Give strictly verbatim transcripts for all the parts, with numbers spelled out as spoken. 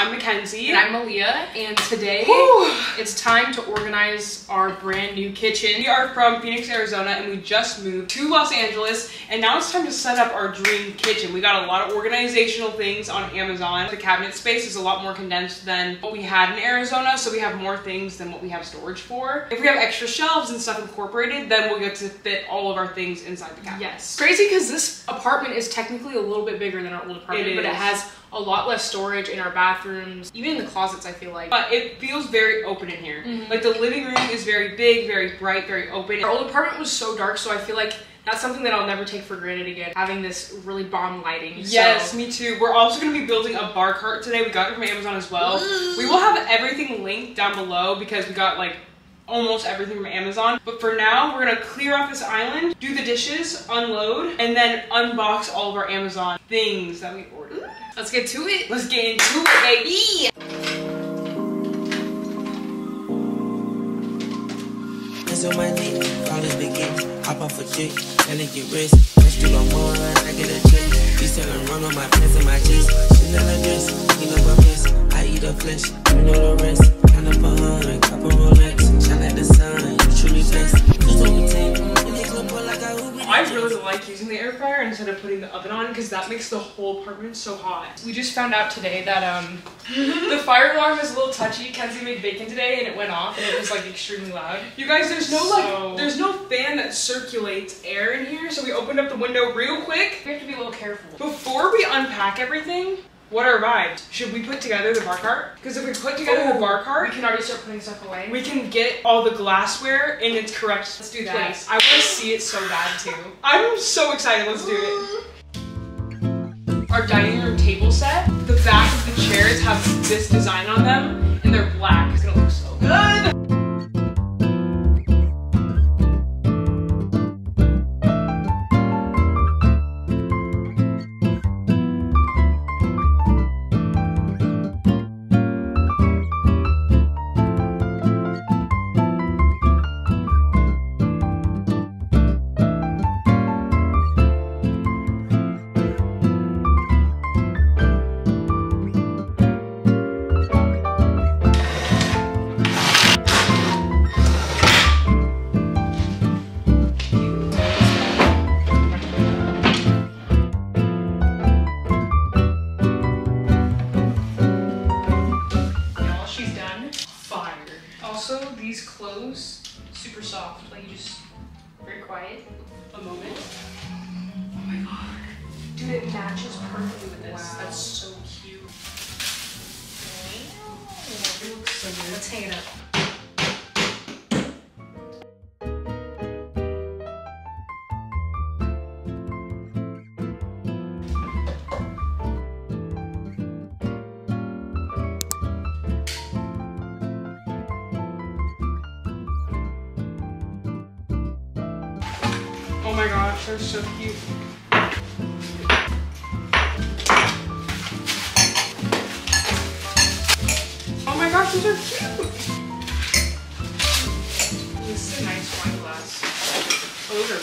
I'm Mackenzie. And I'm Malia, and today Whew. It's time to organize our brand new kitchen. We are from Phoenix, Arizona, and we just moved to Los Angeles, and now it's time to set up our dream kitchen. We got a lot of organizational things on Amazon. The cabinet space is a lot more condensed than what we had in Arizona, so we have more things than what we have storage for. If we have extra shelves and stuff incorporated, then we'll get to fit all of our things inside the cabinet. Yes. Crazy, because this apartment is technically a little bit bigger than our old apartment, it but it has a lot less storage in our bathrooms, even in the closets, I feel like. But it feels very open in here. Mm-hmm. Like the living room is very big, very bright, very open. Our old apartment was so dark, so I feel like that's something that I'll never take for granted again, having this really bomb lighting. Yes, so. Me too. We're also going to be building a bar cart today. We got it from Amazon as well. Ooh. We will have everything linked down below because we got like almost everything from Amazon. But for now, we're gonna clear off this island, do the dishes, unload, and then unbox all of our Amazon things that we ordered. Ooh. Let's get to it. Let's get into it, baby. So my name, all this begin. Hop off a chick, and it get rich. Let's do no more, I get a chick. These selling run on my pants and my cheeks. She's not a dress, you know my wrist. I eat a flesh, you know the rest. Kind of a hundred, couple Rolex. I really like using the air fryer instead of putting the oven on because that makes the whole apartment so hot. We just found out today that um the fire alarm is a little touchy. Kenzie made bacon today and it went off and it was like extremely loud. You guys, there's no so... like there's no fan that circulates air in here, so we opened up the window real quick. We have to be a little careful. Before we unpack everything, what are vibes? Should we put together the bar cart? Because if we put together oh, the bar cart, we can already start putting stuff away. We can get all the glassware in its correct place. Let's do that. Place. I want to see it so bad too. I'm so excited. Let's do it. Our dining room table set. The back of the chairs have this design on them, and they're black. It's gonna look so good. Let's hang it up. Oh my gosh, they're so cute. These are cute! This is a nice wine glass. Oh, those are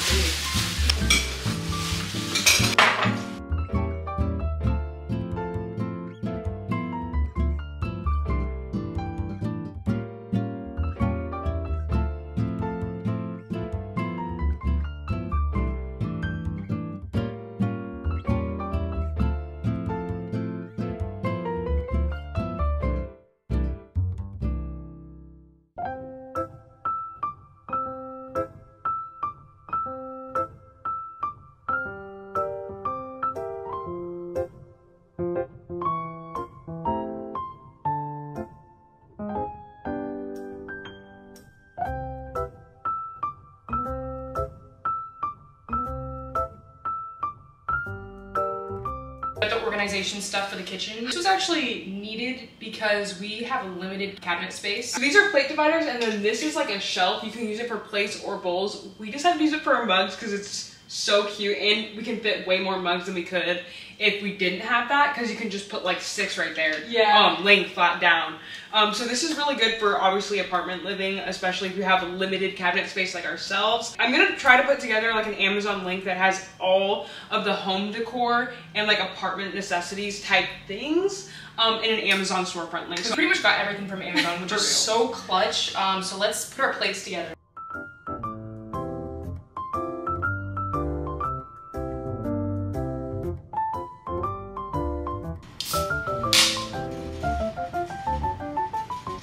organization stuff for the kitchen. This was actually needed because we have a limited cabinet space. So these are plate dividers, and then this is like a shelf. You can use it for plates or bowls. We just have to use it for our mugs because it's so cute and we can fit way more mugs than we could. if we didn't have that, because you can just put like six right there, yeah, um, laying flat down. Um, so this is really good for obviously apartment living, especially if you have a limited cabinet space like ourselves. I'm gonna try to put together like an Amazon link that has all of the home decor and like apartment necessities type things um, in an Amazon storefront link. So we pretty much got everything from Amazon, which is so clutch. Um, so let's put our plates together.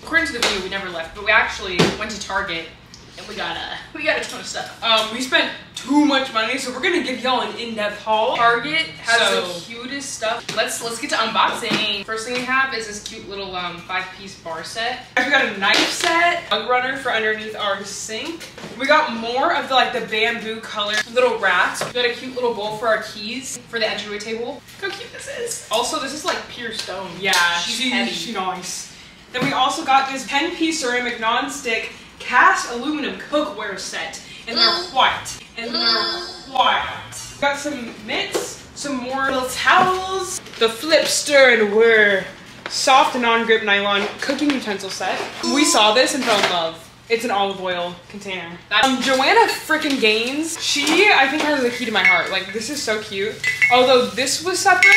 According to the view, we never left, but we actually went to Target and we got a we got a ton of stuff. Um, we spent too much money, so we're gonna give y'all an in-depth haul. Target has so. the cutest stuff. Let's let's get to unboxing. First thing we have is this cute little um five-piece bar set. We got a knife set, rug runner for underneath our sink. We got more of the, like the bamboo color little wraps. We got a cute little bowl for our keys for the entryway table. Look how cute this is. Also, this is like pure stone. Yeah, she's she, heavy. She nice. Then we also got this ten-piece ceramic non-stick cast aluminum cookware set, and they're white, and they're white. We got some mitts, some more little towels, the flip, stir, and whir soft non-grip nylon cooking utensil set. We saw this and fell in love. It's an olive oil container. Um, Joanna freaking Gaines, she I think has the key to my heart. Like, this is so cute. Although this was separate,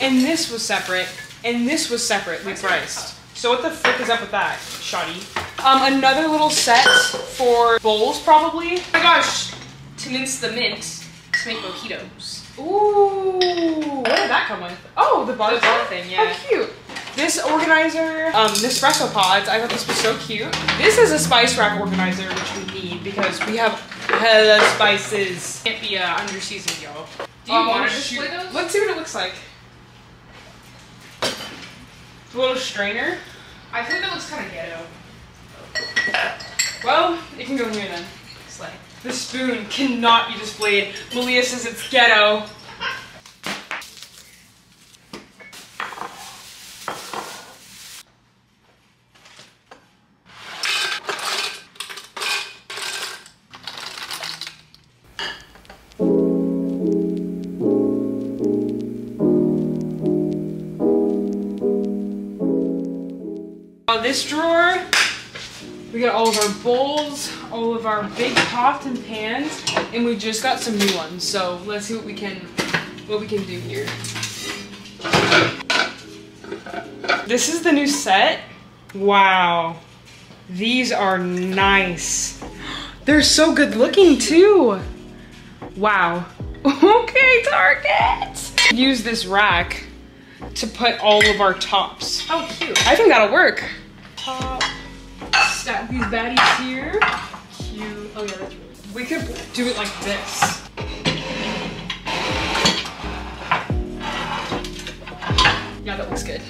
and this was separate, and this was separately priced. So what the frick is up with that, shoddy? Um, another little set for bowls, probably. Oh my gosh, to mince the mint to make mojitos. Ooh, what did that come with? Oh, the bar thing, yeah. How cute. This organizer, um, Nespresso pods, I thought this was so cute. This is a spice rack organizer, which we need because we have hella spices. Can't be uh, under seasoned, y'all. Do you um, want to display those? Let's see what it looks like. The little strainer. I think that looks kind of ghetto. Well, it can go in here then. It's like, the spoon cannot be displayed. Malia says it's ghetto. This drawer, we got all of our bowls, all of our big pots and pans, and we just got some new ones. So let's see what we can, what we can do here. This is the new set. Wow, these are nice. They're so good looking too. Wow. Okay, Target. Use this rack to put all of our tops. Oh, cute. I think that'll work. Top. Stack these baddies here. Cute. Oh yeah, that's really good. We could do it like this. Yeah, that looks good.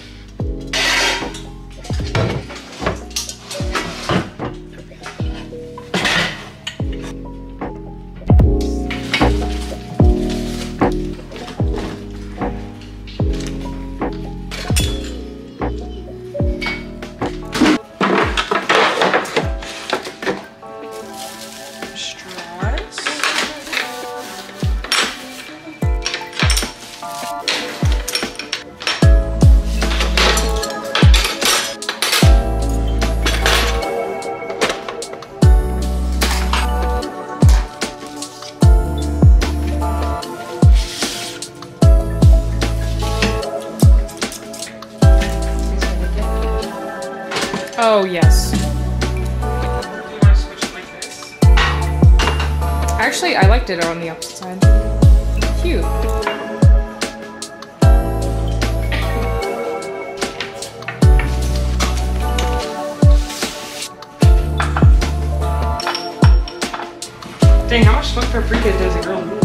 Oh, yes. Do you want to switch it like this? Actually, I liked it on the opposite side. Cute. Dang, how much smoke paprika does a girl need?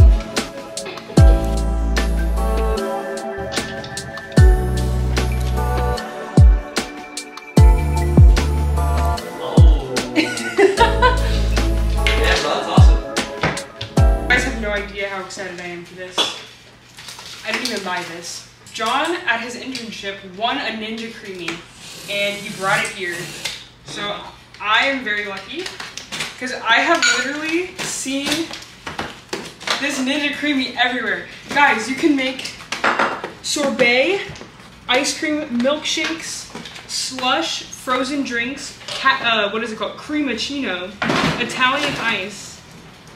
Excited I am for this. I didn't even buy this. John at his internship won a Ninja Creami and he brought it here. So I am very lucky because I have literally seen this Ninja Creami everywhere. Guys, you can make sorbet, ice cream, milkshakes, slush, frozen drinks, ha uh, what is it called, creamacino, Italian ice,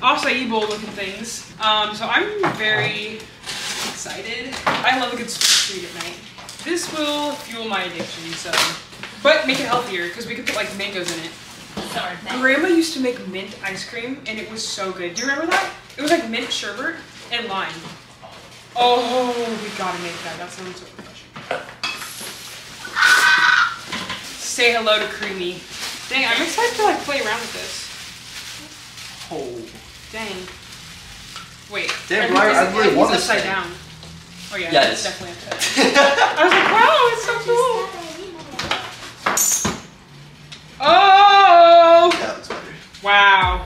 acai bowl looking things. Um, so I'm very excited. I love a good sweet treat at night. This will fuel my addiction, so, but make it healthier because we could put like mangoes in it. Sorry, Grandma used to make mint ice cream and it was so good. Do you remember that? It was like mint sherbet and lime. Oh, we gotta make that. That sounds so refreshing. Say hello to Creami. Dang, I'm excited to like play around with this. Oh. Dang. Wait. Damn, right, I really want this upside down. Oh yeah, yeah, it's definitely upside down. I was like, wow, it's so cool. Oh! Yeah, that looks better. Wow.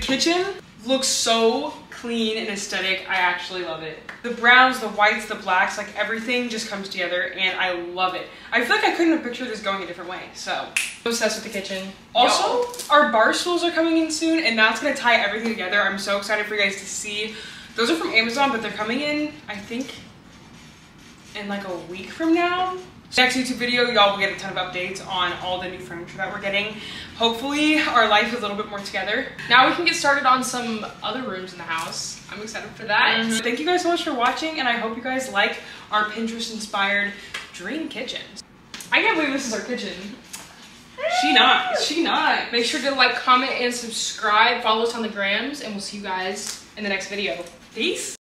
Kitchen looks so clean and aesthetic. I actually love it. The browns, the whites, the blacks, like everything just comes together and I love it. I feel like I couldn't have pictured this going a different way, so I'm obsessed with the kitchen. Also, our bar stools are coming in soon and that's gonna tie everything together. I'm so excited for you guys to see. Those are from Amazon, but they're coming in, I think, in like a week from now. Next YouTube video, y'all will get a ton of updates on all the new furniture that we're getting. Hopefully, our life is a little bit more together. Now we can get started on some other rooms in the house. I'm excited for that. Mm-hmm. Thank you guys so much for watching, and I hope you guys like our Pinterest-inspired dream kitchens. I can't believe this is our kitchen. She not. She not. Make sure to like, comment, and subscribe. Follow us on the grams, and we'll see you guys in the next video. Peace.